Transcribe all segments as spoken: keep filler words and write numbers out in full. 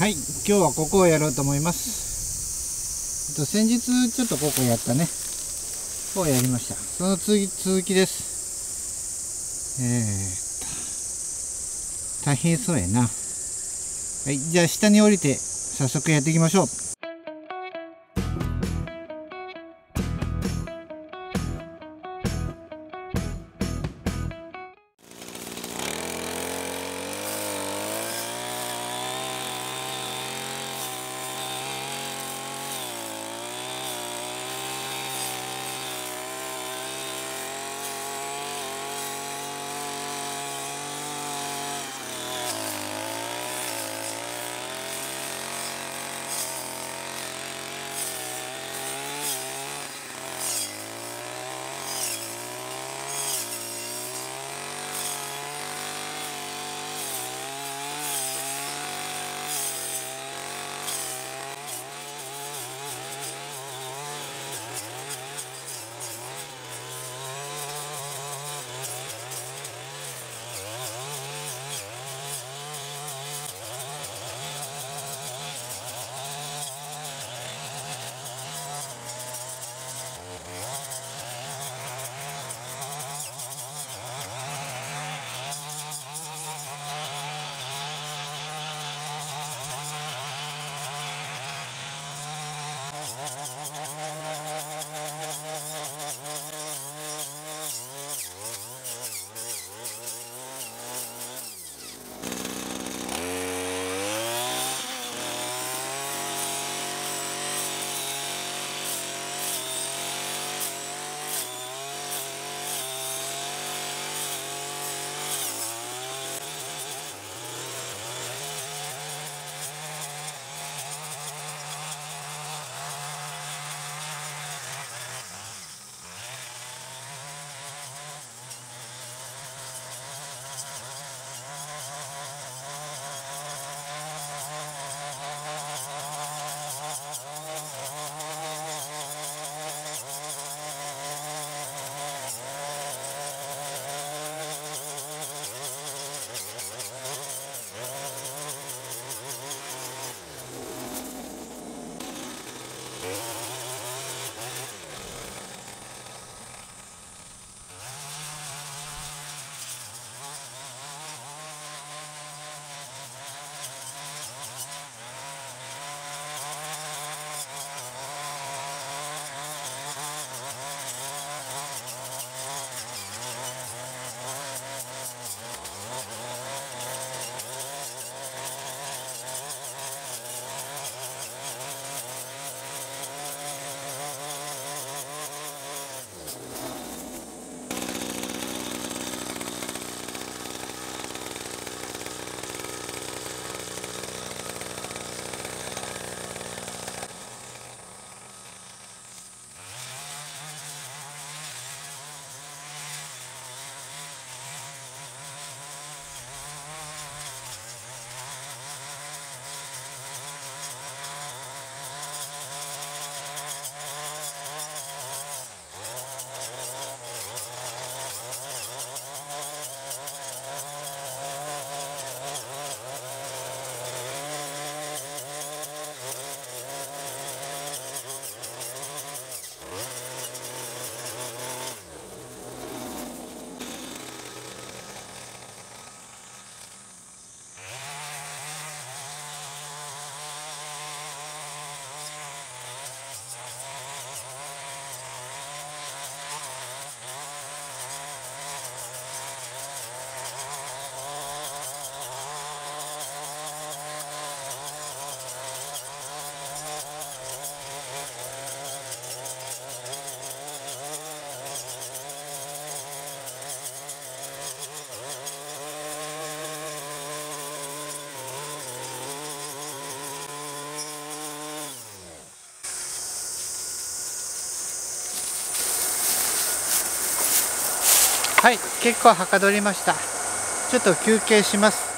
はい、今日はここをやろうと思います。と先日ちょっとここやったねをやりました。その続き、続きです。えー、大変そうやな。はい、じゃあ下に降りて早速やっていきましょう。はい、結構はかどりました。ちょっと休憩します。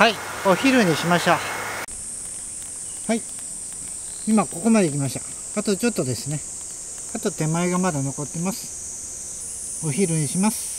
はい、お昼にしました。はい、今ここまで来ました。あとちょっとですね。あと手前がまだ残ってます。お昼にします。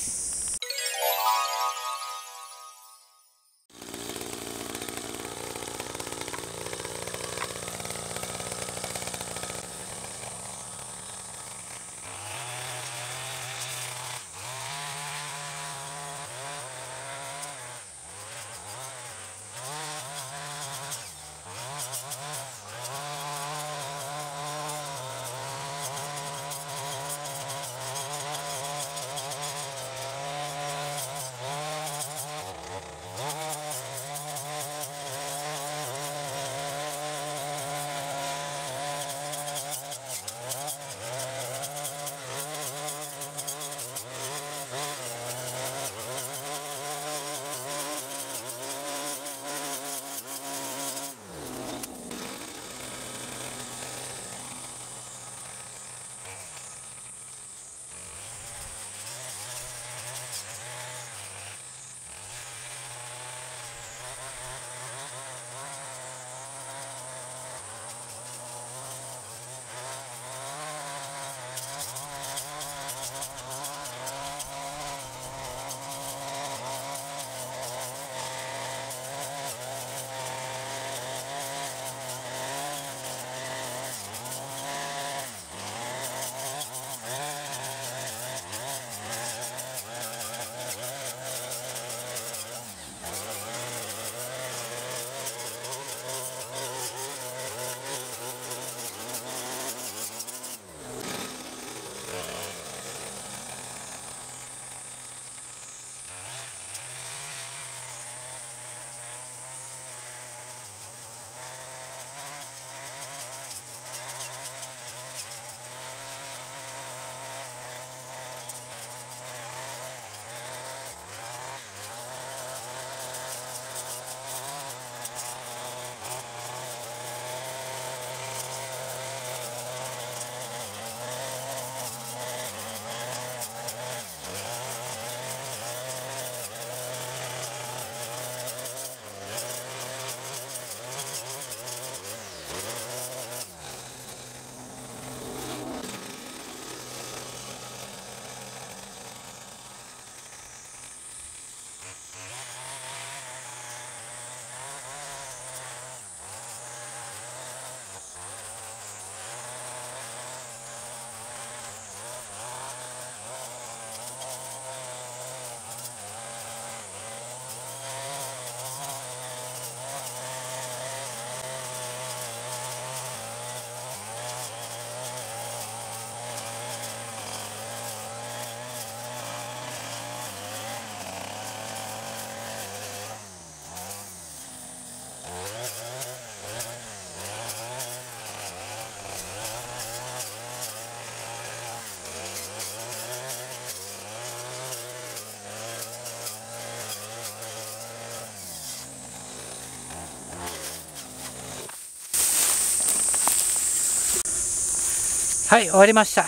はい、終わりました。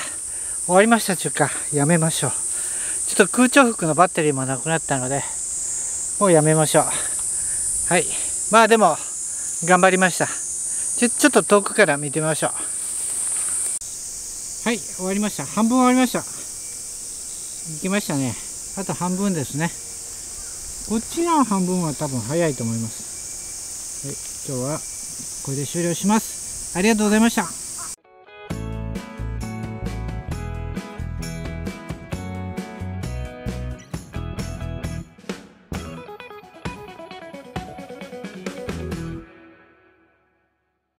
終わりましたというか、やめましょう。ちょっと空調服のバッテリーもなくなったので、もうやめましょう。はい。まあでも、頑張りました。ちょ、ちょっと遠くから見てみましょう。はい、終わりました。半分終わりました。行きましたね。あと半分ですね。こっちの半分は多分早いと思います。はい、今日はこれで終了します。ありがとうございました。